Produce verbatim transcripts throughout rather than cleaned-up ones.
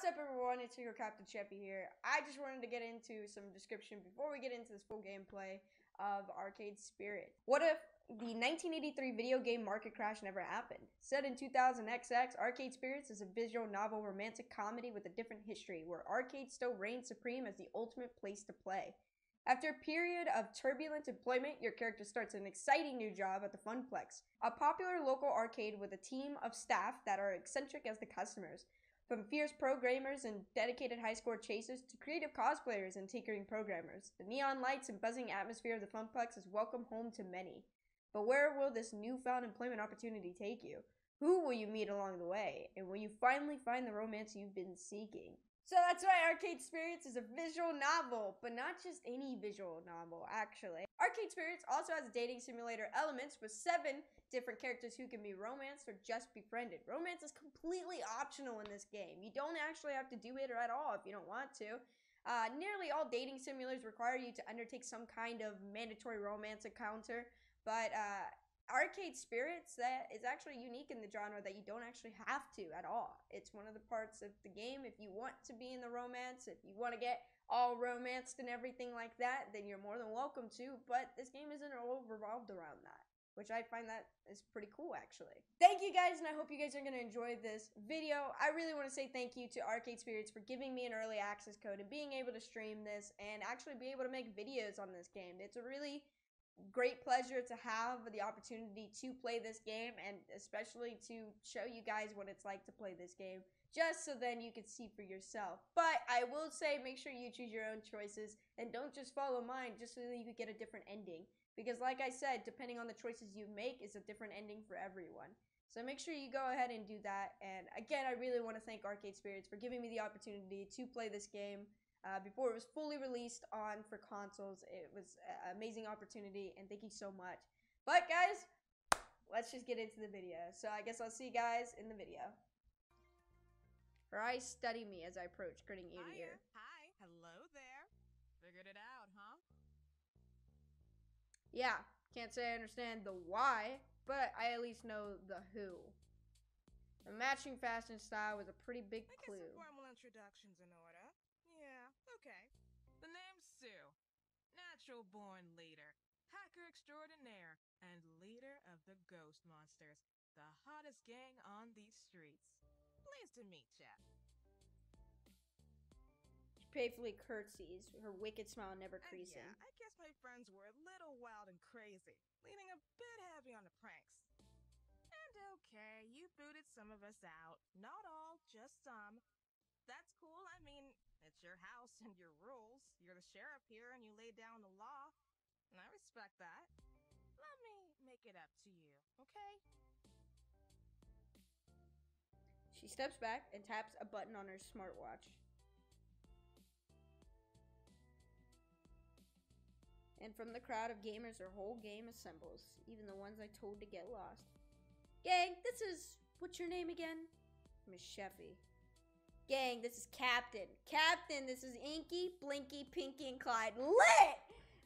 What's up, everyone? It's your CaptainChefy here. I just wanted to get into some description before we get into this full gameplay of Arcade Spirits. What if the nineteen eighty-three video game market crash never happened? Set in two thousand X X, Arcade Spirits is a visual novel romantic comedy with a different history, where arcade still reigns supreme as the ultimate place to play. After a period of turbulent employment, your character starts an exciting new job at the Funplex, a popular local arcade with a team of staff that are eccentric as the customers. From fierce programmers and dedicated high-score chasers to creative cosplayers and tinkering programmers, the neon lights and buzzing atmosphere of the Funplex is welcome home to many. But where will this newfound employment opportunity take you? Who will you meet along the way? And will you finally find the romance you've been seeking? So that's why Arcade Spirits is a visual novel, but not just any visual novel, actually. Arcade Spirits also has dating simulator elements with seven different characters who can be romanced or just befriended. Romance is completely optional in this game. You don't actually have to do it at all if you don't want to. Uh, nearly all dating simulators require you to undertake some kind of mandatory romance encounter, but uh, Arcade Spirits that is actually unique in the genre that you don't actually have to at all. It's one of the parts of the game. If you want to be in the romance, if you want to get all romanced and everything like that, then you're more than welcome to, but this game isn't all revolved around that, which I find that is pretty cool, actually. Thank you guys, and I hope you guys are going to enjoy this video. I really want to say thank you to Arcade Spirits for giving me an early access code and being able to stream this and actually be able to make videos on this game. It's a really great pleasure to have the opportunity to play this game, and especially to show you guys what it's like to play this game, just so then you can see for yourself. But I will say, make sure you choose your own choices and don't just follow mine just so that you can get a different ending, because like I said, depending on the choices you make, it's a different ending for everyone. So make sure you go ahead and do that. And again, I really want to thank Arcade Spirits for giving me the opportunity to play this game. Uh, before it was fully released on for consoles, it was an amazing opportunity, and thank you so much. But guys, let's just get into the video. So I guess I'll see you guys in the video. Her eyes study me as I approach, grinning ear to ear. Hi, hello there. Figured it out, huh? Yeah, can't say I understand the why, but I at least know the who. The matching fashion style was a pretty big clue. I guess some formal introductions in order. Okay, the name's Sue, natural born leader, hacker extraordinaire, and leader of the Ghost Monsters, the hottest gang on these streets. Pleased to meet ya. She playfully curtsies, her wicked smile never creasing. And yeah, I guess my friends were a little wild and crazy, leaning a bit heavy on the pranks. And okay, you booted some of us out, not all, just some. That's cool, I mean, it's your house and your rules. You're the sheriff here and you lay down the law. And I respect that. Let me make it up to you, okay? She steps back and taps a button on her smartwatch. And from the crowd of gamers, her whole game assembles, even the ones I told to get lost. Gang, this is... what's your name again? Miss Chefy. Gang, this is Captain. Captain, this is Inky, Blinky, Pinky, and Clyde. Lit!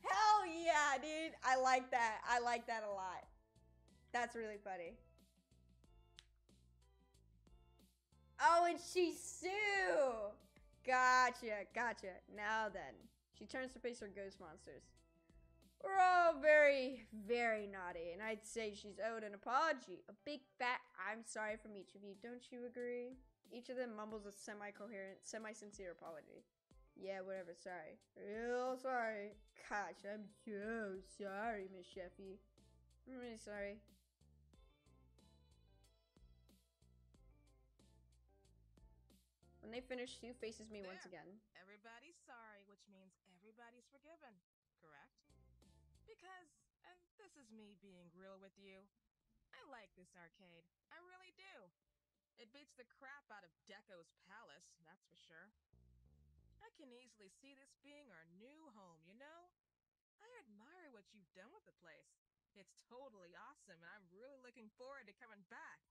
Hell yeah, dude. I like that. I like that a lot. That's really funny. Oh, and she's Sue. Gotcha, gotcha. Now then. She turns to face her ghost monsters. We're all very, very naughty, and I'd say she's owed an apology. A big fat I'm sorry from each of you. Don't you agree? Each of them mumbles a semi-coherent, semi-sincere apology. Yeah, whatever, sorry. Real sorry. Gosh, I'm so sorry, Miss Chefy. I'm really sorry. When they finish, Sue faces me there. Once again. Everybody's sorry, which means everybody's forgiven, correct? Because, and this is me being real with you, I like this arcade. I really do. It beats the crap out of Deko's palace, that's for sure. I can easily see this being our new home, you know? I admire what you've done with the place. It's totally awesome, and I'm really looking forward to coming back.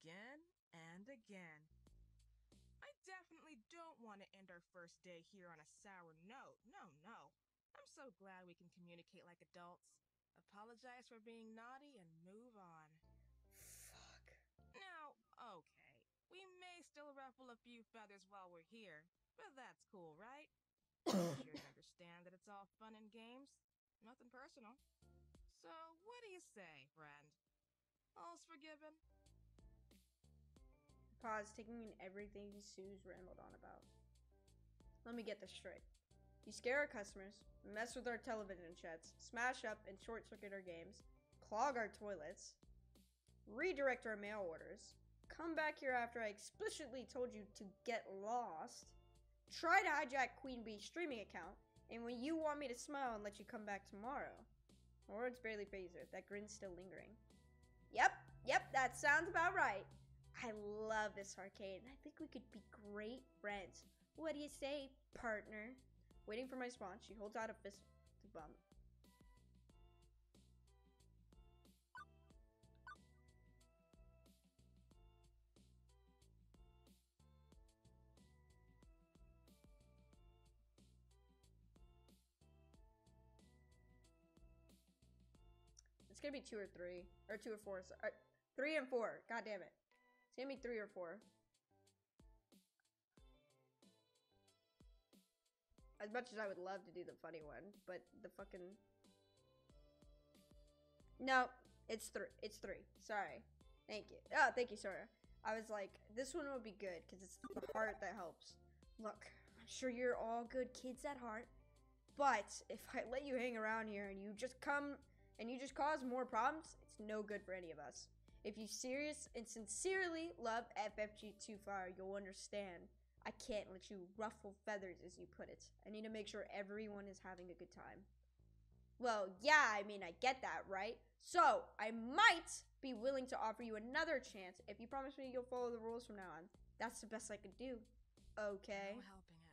Again and again. I definitely don't want to end our first day here on a sour note. No, no. I'm so glad we can communicate like adults. Apologize for being naughty and move on. Okay, we may still ruffle a few feathers while we're here, but that's cool, right? You sure understand that it's all fun and games, nothing personal. So what do you say, friend? All's forgiven. Pause, taking in everything Sue's rambled on about. Let me get this straight. You scare our customers, mess with our television sets, smash up and short-circuit our games, clog our toilets, redirect our mail orders, come back here after I explicitly told you to get lost, try to hijack Queen Bee's streaming account, and when you want me to smile and let you come back tomorrow. My words barely phase her, that grin's still lingering. Yep, yep, that sounds about right. I love this arcade, and I think we could be great friends. What do you say, partner? Waiting for my response, she holds out a fist to bump. It's gonna be two or three, or two or four. So, uh, three and four. God damn it! It's gonna be three or four. As much as I would love to do the funny one, but the fucking no, it's three. It's three. Sorry. Thank you. Oh, thank you, Sora. I was like, this one would be good because it's the heart that helps. Look, I'm sure you're all good kids at heart, but if I let you hang around here and you just come and you just cause more problems, it's no good for any of us. If you serious and sincerely love F F G Two Flower, you'll understand. I can't let you ruffle feathers, as you put it. I need to make sure everyone is having a good time. Well, yeah, I mean, I get that, right? So, I might be willing to offer you another chance if you promise me you'll follow the rules from now on. That's the best I could do. Okay. No helping it.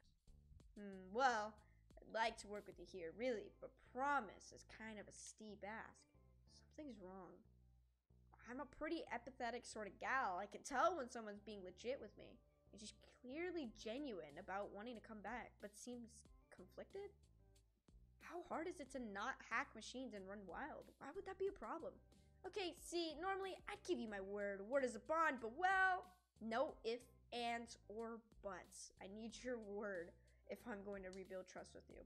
Mm, well, I'd like to work with you here, really, but promise is kind of a steep ask. Something's wrong. I'm a pretty empathetic sort of gal. I can tell when someone's being legit with me. It's just clearly genuine about wanting to come back, but seems conflicted? How hard is it to not hack machines and run wild? Why would that be a problem? Okay, see, normally I'd give you my word. Word is a bond, but well, no if, ands, or buts. I need your word if I'm going to rebuild trust with you.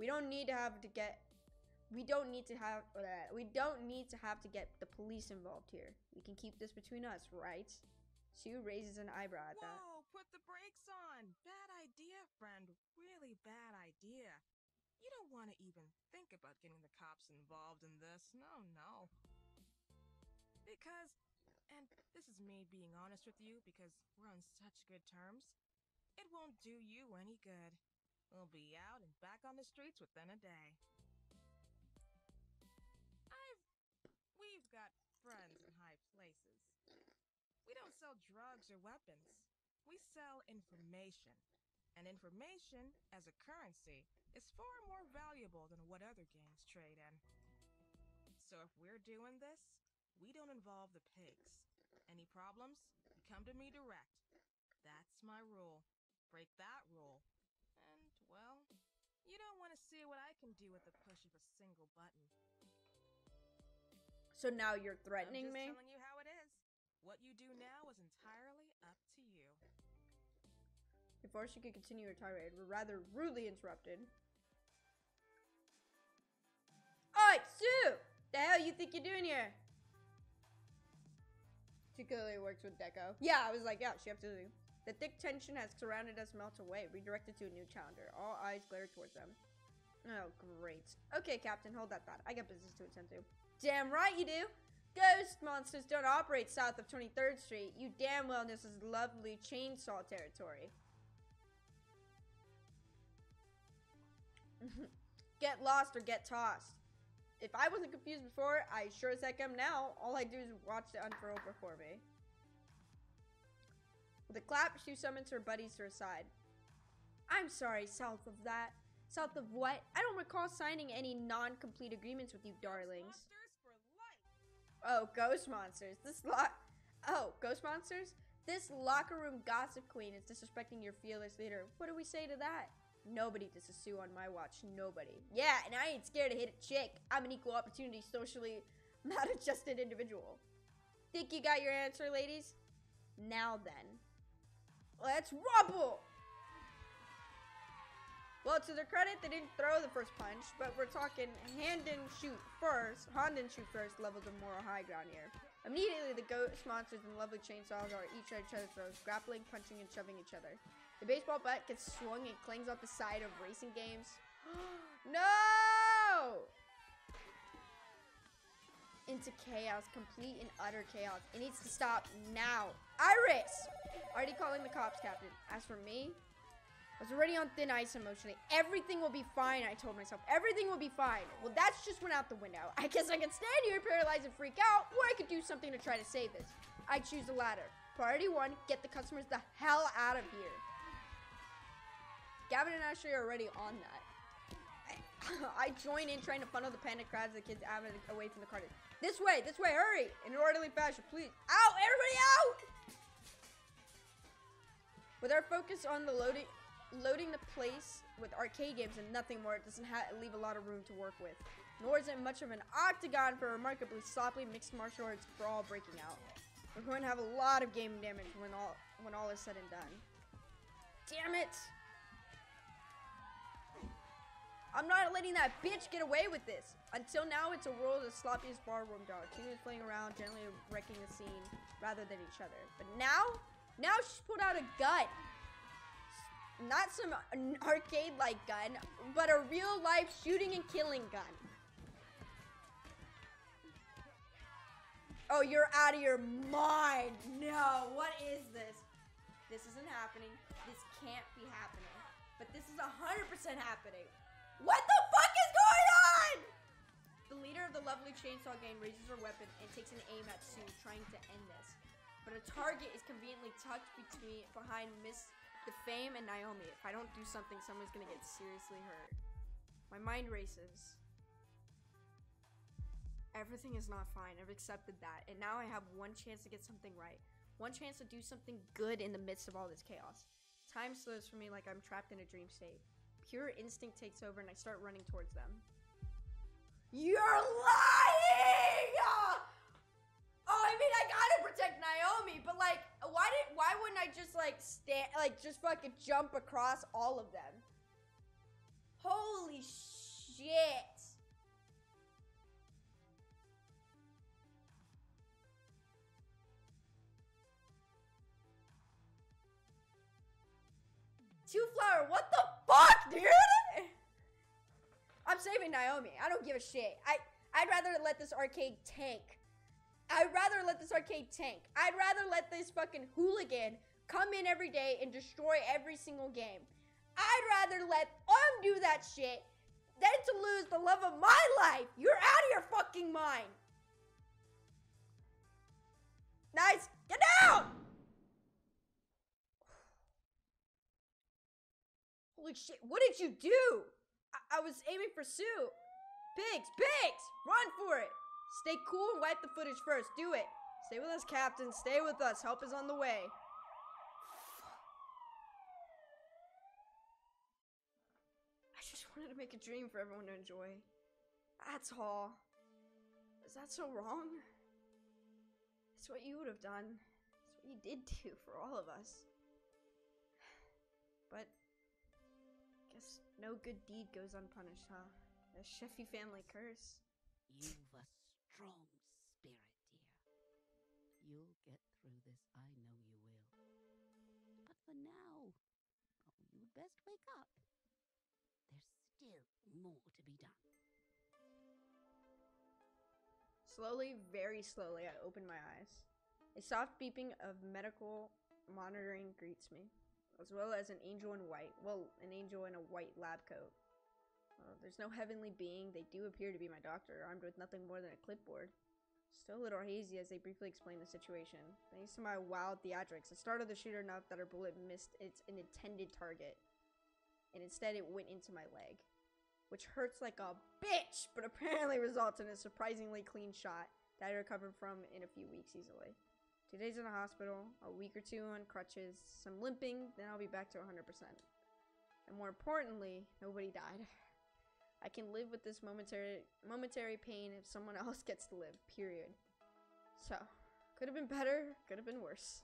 We don't need to have to get, we don't need to have, uh, we don't need to have to get the police involved here. We can keep this between us, right? Sue raises an eyebrow at that. Whoa, put the brakes on. Bad idea, friend. Really bad idea. You don't want to even think about getting the cops involved in this. No, no. Because, and this is me being honest with you because we're on such good terms, it won't do you any good. We'll be out and back on the streets within a day. I've... We've got friends in high places. We don't sell drugs or weapons. We sell information. And information, as a currency, is far more valuable than what other games trade in. So if we're doing this, we don't involve the pigs. Any problems, you come to me direct. That's my rule. Break that rule. And, well, you don't want to see what I can do with the push of a single button. So now you're threatening me? I'm just telling you how it is. What you do now is entirely up to you. Before she could continue her tirade, we're rather rudely interrupted. Oi, Sue! The hell you think you're doing here? She clearly works with Deco. Yeah, I was like, yeah, she absolutely. The thick tension has surrounded us melt away, redirected to a new challenger. All eyes glare towards them. Oh, great. Okay, Captain, hold that thought. I got business to attend to. Damn right you do! Ghost monsters don't operate south of twenty-third street. You damn well know this is lovely chainsaw territory. Get lost or get tossed. If I wasn't confused before, I sure as heck am now. All I do is watch the unfurl before me. With a clap, she summons her buddies to her side. I'm sorry, south of that. South of what? I don't recall signing any non-complete agreements with you, darlings. Oh, ghost monsters. This lock. Oh, ghost monsters? This locker room gossip queen is disrespecting your fearless leader. What do we say to that? Nobody. This is Sue on my watch. Nobody. Yeah, and I ain't scared to hit a chick. I'm an equal opportunity, socially maladjusted individual. Think you got your answer, ladies? Now then. Let's rumble! Well, to their credit, they didn't throw the first punch, but we're talking hand and shoot first, hand and shoot first levels of moral high ground here. Immediately, the ghost monsters and lovely chainsaws are each at each other's throats, grappling, punching, and shoving each other. The baseball bat gets swung and clings off the side of racing games. No! Into chaos, complete and utter chaos. It needs to stop now. Iris! Already calling the cops, Captain. As for me, I was already on thin ice emotionally. Everything will be fine, I told myself. Everything will be fine. Well, that's just went out the window. I guess I could stand here, paralyzed and freak out, or I could do something to try to save this. I choose the latter. Priority one, get the customers the hell out of here. Gavin and Ashley are already on that. I join in trying to funnel the panic crowds of the kids away from the carnage. This way, this way, hurry! In an orderly fashion, please. Out, everybody out! With our focus on the loading loading the place with arcade games and nothing more, it doesn't leave a lot of room to work with. Nor is it much of an octagon for a remarkably sloppily mixed martial arts brawl breaking out. We're going to have a lot of game damage when all when all is said and done. Damn it! I'm not letting that bitch get away with this. Until now, it's a world of sloppiest barroom dogs. She was playing around, generally wrecking the scene rather than each other. But now, now she's pulled out a gun. Not some arcade-like gun, but a real-life shooting and killing gun. Oh, you're out of your mind. No, what is this? This isn't happening. This can't be happening. But this is one hundred percent happening. What the fuck is going on? The leader of the lovely chainsaw gang raises her weapon and takes an aim at Sue, trying to end this. But a target is conveniently tucked between behind Miss DeFame and Naomi. If I don't do something, someone's gonna get seriously hurt. My mind races. Everything is not fine. I've accepted that. And now I have one chance to get something right. One chance to do something good in the midst of all this chaos. Time slows for me like I'm trapped in a dream state. Pure instinct takes over and I start running towards them. You're lying! Oh, I mean, I gotta protect Naomi, but like, why did, why wouldn't I just like stand, like just fucking jump across all of them? Holy shit. Two Flower, what the fuck, dude? I'm saving Naomi. I don't give a shit. I, I'd rather let this arcade tank. I'd rather let this arcade tank. I'd rather let this fucking hooligan come in every day and destroy every single game. I'd rather let them do that shit than to lose the love of my life. You're out of your fucking mind. Nice. Get down! Holy shit, what did you do? I, I was aiming for Sue. Pigs, pigs, run for it. Stay cool and wipe the footage first, do it. Stay with us, Captain, stay with us. Help is on the way. I just wanted to make a dream for everyone to enjoy. That's all. Is that so wrong? That's what you would have done. That's what you did do for all of us. But guess no good deed goes unpunished, huh? The Chefy family curse. You've a strong spirit, dear. You'll get through this, I know you will. But for now, oh, you'd best wake up. There's still more to be done. Slowly, very slowly, I open my eyes. A soft beeping of medical monitoring greets me, as well as an angel in white. Well, an angel in a white lab coat. Uh, there's no heavenly being. They do appear to be my doctor, armed with nothing more than a clipboard. Still a little hazy as they briefly explain the situation. Thanks to my wild theatrics, I startled the shooter enough that her bullet missed its intended target. And instead it went into my leg, which hurts like a bitch, but apparently results in a surprisingly clean shot that I recovered from in a few weeks easily. Two days in the hospital, a week or two on crutches, some limping, then I'll be back to one hundred percent. And more importantly, nobody died. I can live with this momentary momentary pain if someone else gets to live, period. So, could have been better, could have been worse.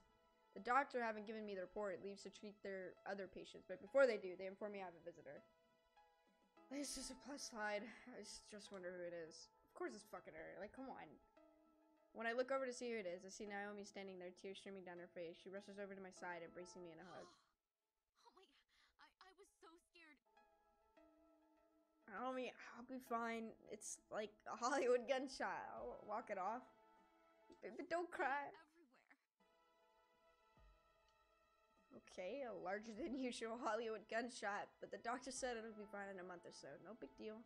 The doctor haven't given me the report. It leaves to treat their other patients, but before they do, they inform me I have a visitor. This is a plus slide. I just wonder who it is. Of course it's fucking her. Like, come on. When I look over to see who it is, I see Naomi standing there, tears streaming down her face. She rushes over to my side, embracing me in a hug. Oh my god, I, I was so scared. Naomi, I'll be fine. It's like a Hollywood gunshot. I'll walk it off. But, but don't cry. Okay, a larger than usual Hollywood gunshot, but the doctor said it'll be fine in a month or so. No big deal.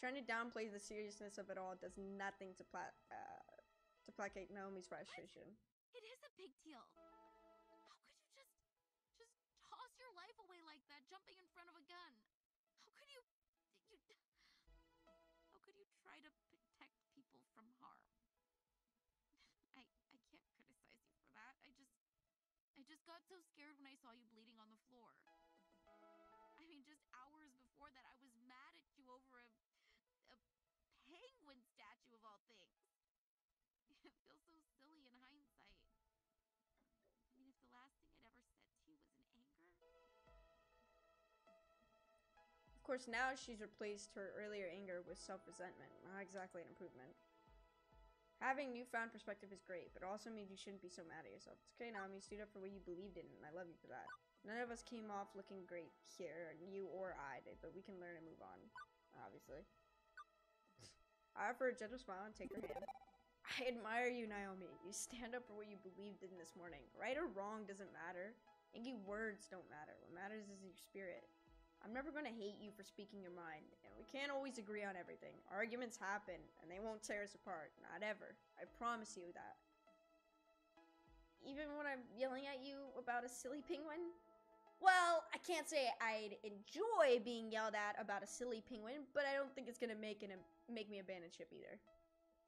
Trying to downplay the seriousness of it all does nothing to, pla uh, to placate Naomi's frustration. What? It is a big deal. How could you just, just toss your life away like that, jumping in front of a gun? How could you, you how could you try to protect people from harm? I, I can't criticize you for that. I just... I just got so scared when I saw you bleeding on the floor. I mean, just hours before that, I was mad at you over a, a penguin statue of all things. It feels so silly in hindsight. I mean, if the last thing I'd ever said to you was in anger. Of course, now she's replaced her earlier anger with self-resentment. Not exactly an improvement. Having newfound perspective is great, but it also means you shouldn't be so mad at yourself. It's okay, Naomi. You stood up for what you believed in, and I love you for that. None of us came off looking great here, you or I did, but we can learn and move on, obviously. I offer a gentle smile and take her hand. I admire you, Naomi. You stand up for what you believed in this morning. Right or wrong doesn't matter. Angry words don't matter. What matters is your spirit. I'm never going to hate you for speaking your mind. We can't always agree on everything. Arguments happen, and they won't tear us apart. Not ever. I promise you that. Even when I'm yelling at you about a silly penguin? Well, I can't say I'd enjoy being yelled at about a silly penguin, but I don't think it's gonna make, an, make me abandon ship either.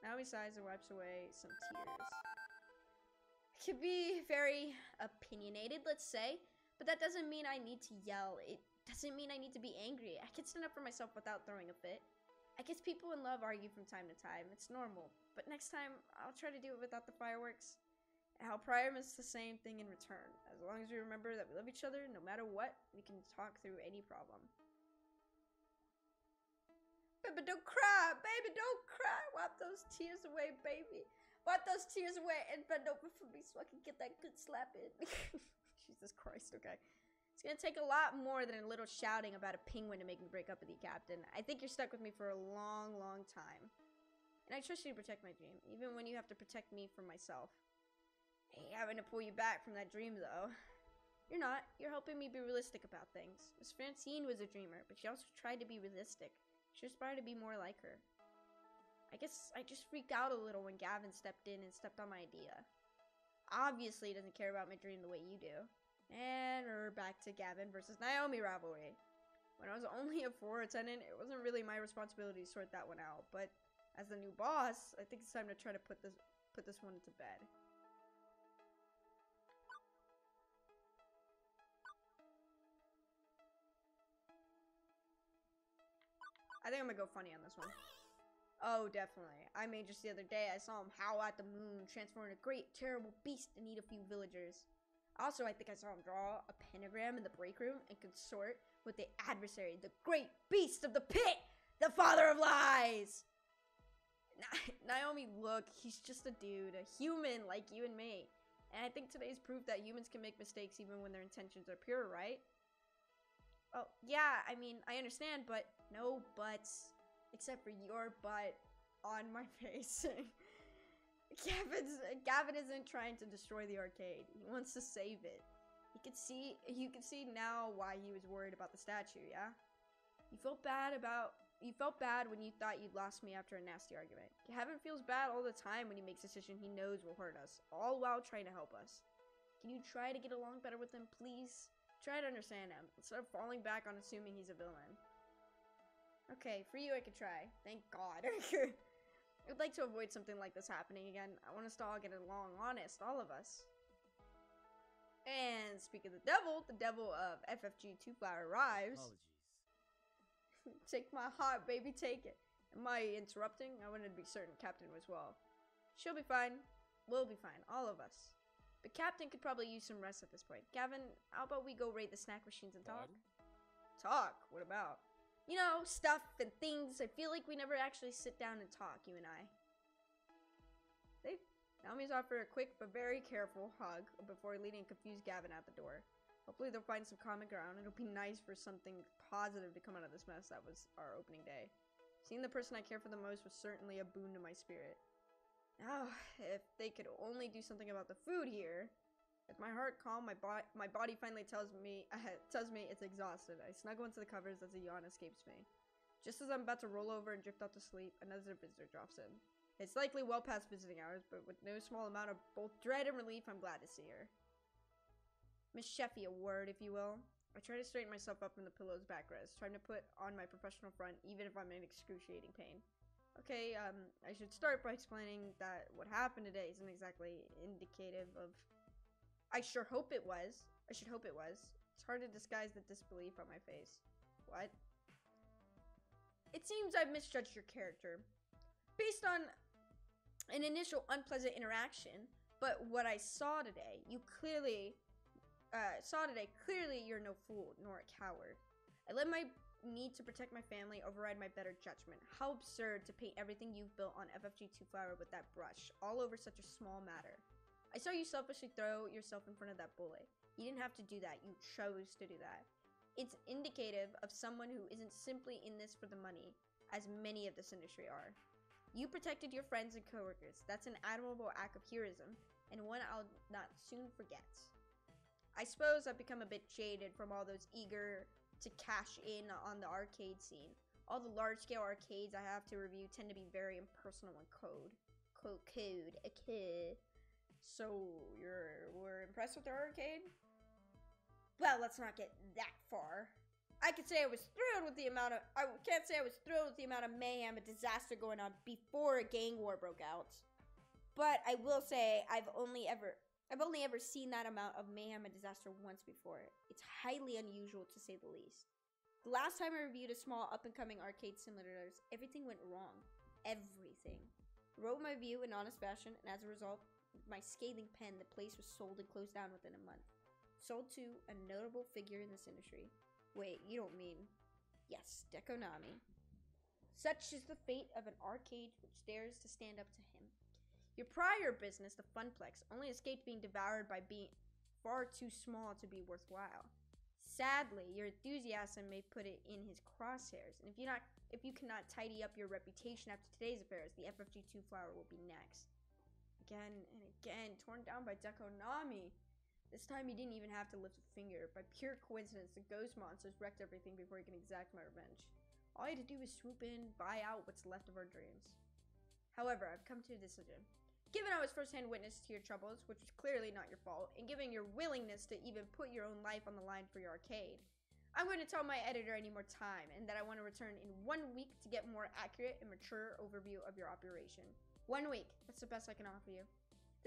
Naomi sighs and wipes away some tears. I could be very opinionated, let's say, but that doesn't mean I need to yell. It doesn't mean I need to be angry. I can stand up for myself without throwing a fit. I guess people in love argue from time to time. It's normal. But next time, I'll try to do it without the fireworks. And I'll promise the same thing in return. As long as we remember that we love each other, no matter what, we can talk through any problem. Baby, don't cry. Baby, don't cry. Wipe those tears away, baby. Wipe those tears away and bend over for me so I can get that good slap in. Jesus Christ, okay. It's gonna take a lot more than a little shouting about a penguin to make me break up with you, Captain. I think you're stuck with me for a long, long time. And I trust you to protect my dream, even when you have to protect me from myself. I ain't having to pull you back from that dream, though. You're not. You're helping me be realistic about things. Miss Francine was a dreamer, but she also tried to be realistic. She aspired to be more like her. I guess I just freaked out a little when Gavin stepped in and stepped on my idea. Obviously, he doesn't care about my dream the way you do. And we're back to Gavin versus Naomi rivalry. When I was only a floor attendant, it wasn't really my responsibility to sort that one out. But as the new boss, I think it's time to try to put this put this one to bed. I think I'm gonna go funny on this one. Oh, definitely. I made just the other day. I saw him howl at the moon, transform into a great, terrible beast, and eat a few villagers. Also, I think I saw him draw a pentagram in the break room and consort with the adversary, the great beast of the pit, the father of lies. Na Naomi, look, he's just a dude, a human like you and me. And I think today's proof that humans can make mistakes even when their intentions are pure, right? Oh, yeah, I mean, I understand, but no buts, except for your butt on my face. Gavin's, Gavin isn't trying to destroy the arcade. He wants to save it. You can see, you can see now why he was worried about the statue, yeah? You felt bad about, you felt bad when you thought you'd lost me after a nasty argument. Gavin feels bad all the time when he makes a decision he knows will hurt us, all while trying to help us. Can you try to get along better with him, please? Try to understand him, instead of falling back on assuming he's a villain. Okay, for you I could try. Thank God. I would like to avoid something like this happening again. I want us to all get along, honest, all of us. And speaking of the devil, the devil of F F G Two Flower arrives. Apologies. Take my heart, baby, take it. Am I interrupting? I wanted to be certain Captain was well. She'll be fine. We'll be fine, all of us. The captain could probably use some rest at this point. Gavin, how about we go raid the snack machines and talk? Dad? Talk? What about? You know, stuff and things. I feel like we never actually sit down and talk, you and I. They, Naomi's offer a quick but very careful hug before leading confused Gavin out the door. Hopefully they'll find some common ground. It'll be nice for something positive to come out of this mess that was our opening day. Seeing the person I care for the most was certainly a boon to my spirit. Now, if they could only do something about the food here. With my heart calm, my, bo my body finally tells me uh, tells me it's exhausted. I snuggle into the covers as a yawn escapes me. Just as I'm about to roll over and drift off to sleep, another visitor drops in. It's likely well past visiting hours, but with no small amount of both dread and relief, I'm glad to see her. Miss Cheffy, a word, if you will. I try to straighten myself up in the pillow's backrest, trying to put on my professional front, even if I'm in excruciating pain. Okay, um, I should start by explaining that what happened today isn't exactly indicative of... I sure hope it was. I should hope it was. It's hard to disguise the disbelief on my face. What? It seems I've misjudged your character. Based on an initial unpleasant interaction, but what I saw today, you clearly... Uh, saw today, clearly you're no fool, nor a coward. I let my... need to protect my family override my better judgment. How absurd to paint everything you've built on F F G Two Flower with that brush, all over such a small matter. I saw you selfishly throw yourself in front of that bully. You didn't have to do that. You chose to do that. It's indicative of someone who isn't simply in this for the money, as many of this industry are. You protected your friends and coworkers. That's an admirable act of heroism, and one I'll not soon forget. I suppose I've become a bit jaded from all those eager to cash in on the arcade scene. All the large-scale arcades I have to review tend to be very impersonal in code. Code, code, okay. So, you're we're impressed with our arcade? Well, let's not get that far. I could say I was thrilled with the amount of I can't say I was thrilled with the amount of mayhem and disaster going on before a gang war broke out. But I will say I've only ever I've only ever seen that amount of mayhem and disaster once before. It's highly unusual, to say the least. The last time I reviewed a small up-and-coming arcade simulator, everything went wrong. Everything. I wrote my review in honest fashion, and as a result, with my scathing pen, the place was sold and closed down within a month. Sold to a notable figure in this industry. Wait, you don't mean... Yes, Dekonami. Such is the fate of an arcade which dares to stand up to him. Your prior business, the Funplex, only escaped being devoured by being far too small to be worthwhile. Sadly, your enthusiasm may put it in his crosshairs, and if you not, if you cannot tidy up your reputation after today's affairs, the F F G Two Flower will be next. Again and again, torn down by Dekonami. This time, he didn't even have to lift a finger. By pure coincidence, the ghost monsters wrecked everything before he can exact my revenge. All I had to do was swoop in, buy out what's left of our dreams. However, I've come to a decision. Given I was first-hand witness to your troubles, which was clearly not your fault, and given your willingness to even put your own life on the line for your arcade, I'm going to tell my editor I need more time and that I want to return in one week to get more accurate and mature overview of your operation. One week, that's the best I can offer you.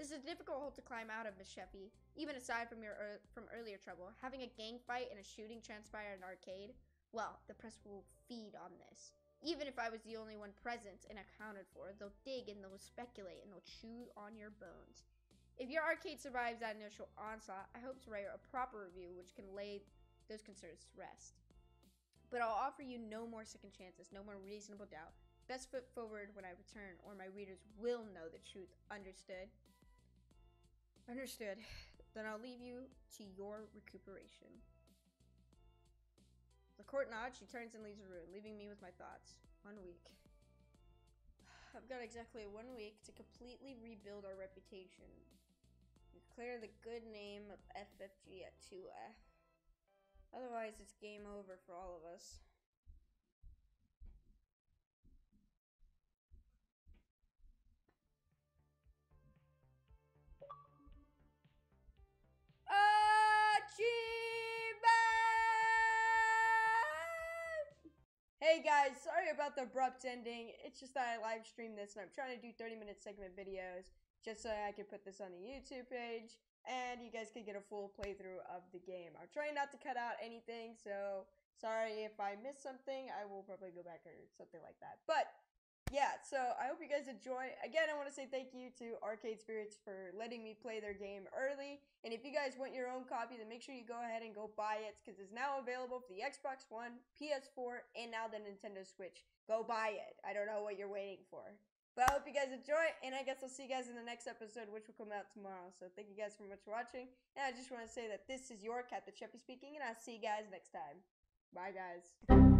This is a difficult hole to climb out of, Miss Cheffy. Even aside from your er from earlier trouble, having a gang fight and a shooting transpire at an arcade, well, the press will feed on this. Even if I was the only one present and accounted for, they'll dig and they'll speculate and they'll chew on your bones. If your arcade survives that initial onslaught, I hope to write a proper review which can lay those concerns to rest. But I'll offer you no more second chances, no more reasonable doubt. Best foot forward when I return, or my readers will know the truth. Understood? Understood. Then I'll leave you to your recuperation. The court nods, she turns and leaves the room, leaving me with my thoughts. One week. I've got exactly one week to completely rebuild our reputation. And clear the good name of F F G at two F. Otherwise, it's game over for all of us. Hey guys, sorry about the abrupt ending. It's just that I live streamed this and I'm trying to do thirty minute segment videos just so I can put this on the YouTube page and you guys can get a full playthrough of the game. I'm trying not to cut out anything, so sorry if I miss something. I will probably go back or something like that. But yeah, so I hope you guys enjoy. Again, I want to say thank you to Arcade Spirits for letting me play their game early. And if you guys want your own copy, then make sure you go ahead and go buy it, because it's now available for the Xbox One, P S four, and now the Nintendo Switch. Go buy it. I don't know what you're waiting for. But I hope you guys enjoy, and I guess I'll see you guys in the next episode, which will come out tomorrow. So thank you guys so much for watching. And I just want to say that this is your Captain Cheffy speaking, and I'll see you guys next time. Bye, guys.